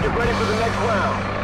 Get ready for the next round.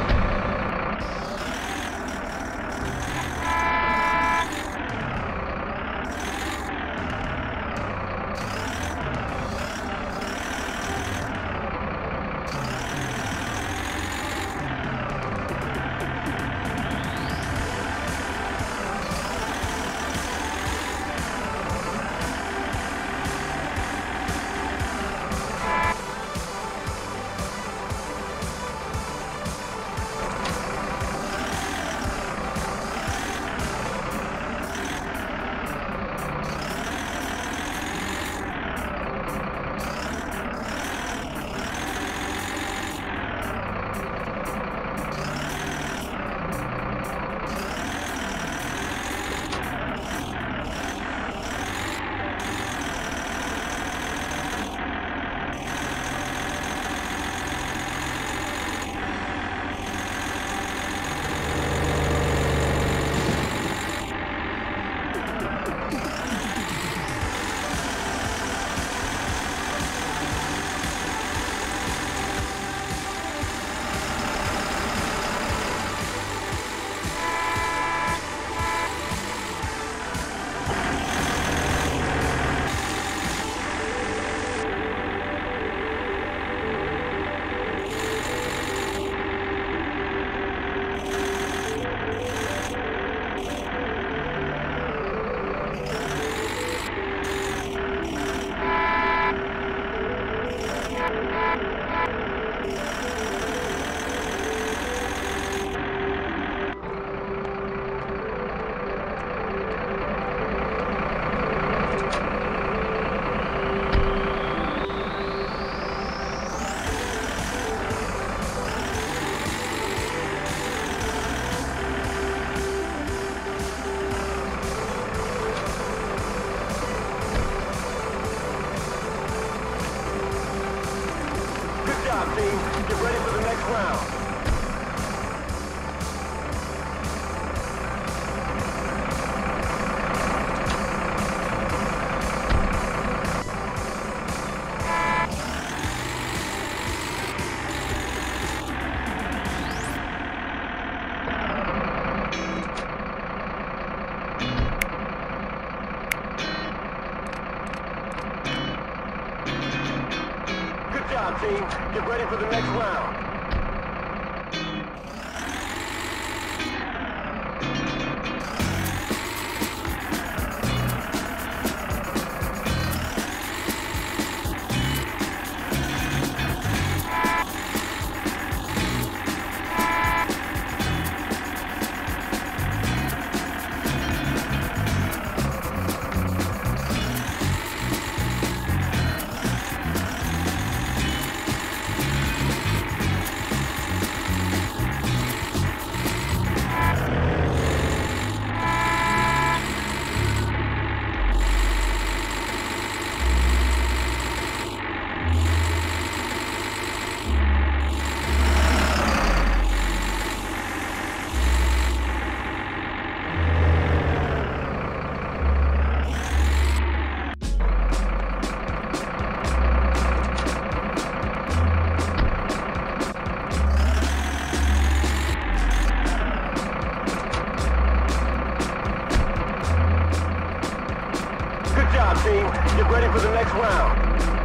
Get ready for the next round. Team, get ready for the next round. Team, get ready for the next round.